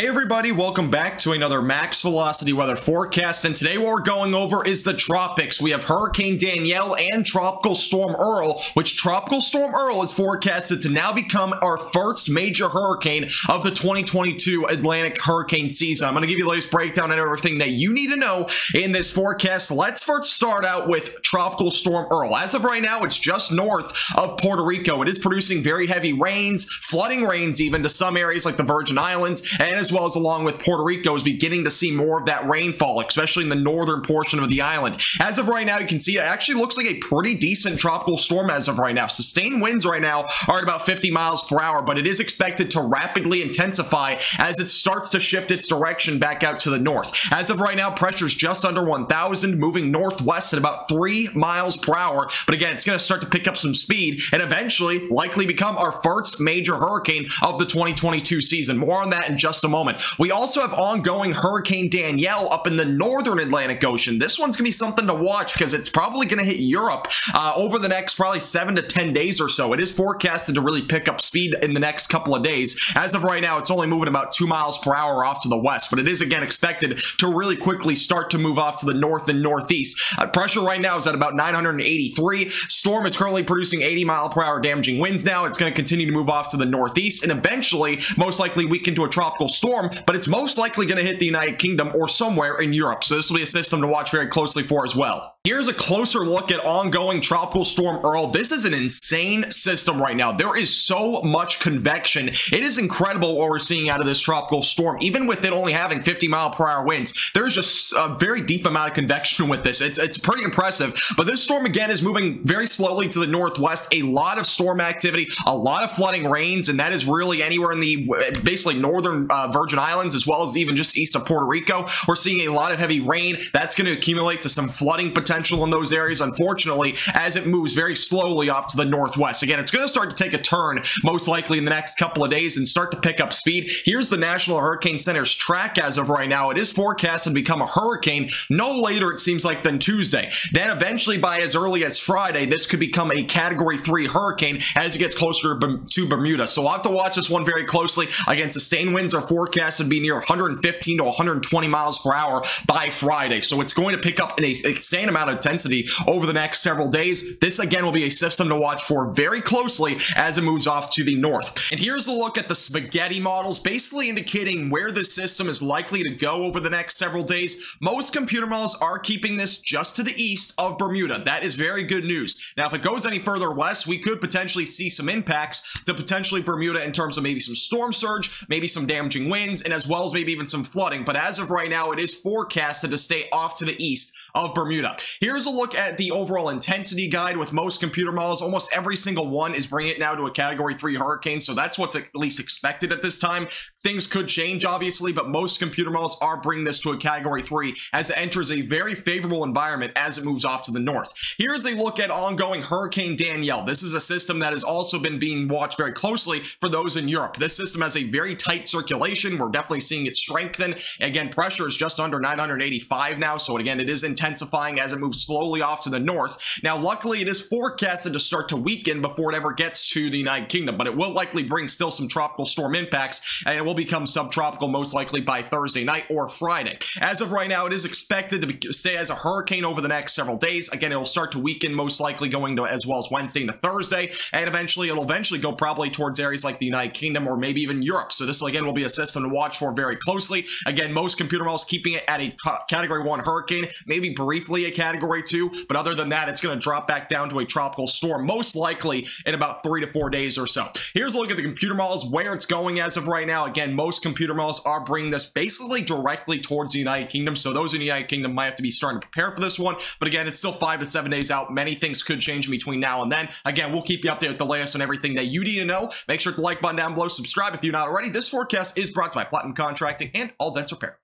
Hey everybody, welcome back to another Max Velocity weather forecast, and today what we're going over is the tropics. We have Hurricane Danielle and Tropical Storm Earl, which Tropical Storm Earl is forecasted to now become our first major hurricane of the 2022 Atlantic Hurricane Season. I'm going to give you the latest breakdown and everything that you need to know in this forecast. Let's first start out with Tropical Storm Earl. As of right now, it's just north of Puerto Rico. It is producing very heavy rains, flooding rains even to some areas like the Virgin Islands, and as well as along with Puerto Rico is beginning to see more of that rainfall, especially in the northern portion of the island. As of right now, you can see it actually looks like a pretty decent tropical storm as of right now. Sustained winds right now are at about 50 miles per hour, but it is expected to rapidly intensify as it starts to shift its direction back out to the north. As of right now, pressure is just under 1,000, moving northwest at about 3 miles per hour. But again, it's going to start to pick up some speed and eventually likely become our first major hurricane of the 2022 season. More on that in just a moment. We also have ongoing Hurricane Danielle up in the northern Atlantic Ocean. This one's gonna be something to watch because it's probably gonna hit Europe over the next probably 7 to 10 days or so. It is forecasted to really pick up speed in the next couple of days. As of right now, it's only moving about 2 miles per hour off to the west, but it is again expected to really quickly start to move off to the north and northeast. Pressure right now is at about 983. Storm is currently producing 80 mile per hour damaging winds now. It's gonna continue to move off to the northeast and eventually most likely weaken to a tropical storm, but it's most likely going to hit the United Kingdom or somewhere in Europe. So this will be a system to watch very closely for as well. Here's a closer look at ongoing Tropical Storm Earl. This is an insane system right now. There is so much convection. It is incredible what we're seeing out of this tropical storm. Even with it only having 50 mile per hour winds, there's just a very deep amount of convection with this. It's pretty impressive. But this storm again is moving very slowly to the northwest. A lot of storm activity, a lot of flooding rains, and that is really anywhere in the basically northern Virgin Islands as well as even just east of Puerto Rico. We're seeing a lot of heavy rain. That's going to accumulate to some flooding potential in those areas, unfortunately, as it moves very slowly off to the northwest. Again, it's going to start to take a turn, most likely in the next couple of days, and start to pick up speed. Here's the National Hurricane Center's track as of right now. It is forecast to become a hurricane no later, it seems like, than Tuesday. Then eventually, by as early as Friday, this could become a Category 3 hurricane as it gets closer to Bermuda. So I'll have to watch this one very closely. Again, sustained winds are forecasted to be near 115 to 120 miles per hour by Friday. So it's going to pick up an insane amount of intensity over the next several days. This again will be a system to watch for very closely as it moves off to the north. And here's the look at the spaghetti models, basically indicating where this system is likely to go over the next several days. Most computer models are keeping this just to the east of Bermuda. That is very good news. Now, if it goes any further west, we could potentially see some impacts to potentially Bermuda in terms of maybe some storm surge, maybe some damaging winds, and as well as maybe even some flooding. But as of right now, it is forecasted to stay off to the east of Bermuda. Here's a look at the overall intensity guide with most computer models. Almost every single one is bringing it now to a Category 3 hurricane, so that's what's at least expected at this time. Things could change, obviously, but most computer models are bringing this to a Category 3 as it enters a very favorable environment as it moves off to the north. Here's a look at ongoing Hurricane Danielle. This is a system that has also been being watched very closely for those in Europe. This system has a very tight circulation. We're definitely seeing it strengthen. Again, pressure is just under 985 now, so again, it is intensifying as it moves slowly off to the north. Now, luckily, it is forecasted to start to weaken before it ever gets to the United Kingdom, but it will likely bring still some tropical storm impacts, and it will become subtropical most likely by Thursday night or Friday. As of right now, it is expected to stay as a hurricane over the next several days. Again, it will start to weaken most likely going to as well as Wednesday into Thursday, and eventually it'll go probably towards areas like the United Kingdom or maybe even Europe. So this again will be a system to watch for very closely. Again, most computer models keeping it at a Category 1 hurricane, maybe briefly a Category 2, but other than that, it's going to drop back down to a tropical storm, most likely in about 3 to 4 days or so. Here's a look at the computer models, where it's going as of right now. Again, most computer models are bringing this basically directly towards the United Kingdom, so those in the United Kingdom might have to be starting to prepare for this one, but again, it's still 5 to 7 days out. Many things could change between now and then. Again, we'll keep you updated with the latest on everything that you need to know. Make sure to like button down below, subscribe if you're not already. This forecast is brought to you by Platinum Contracting and All Dents Repair.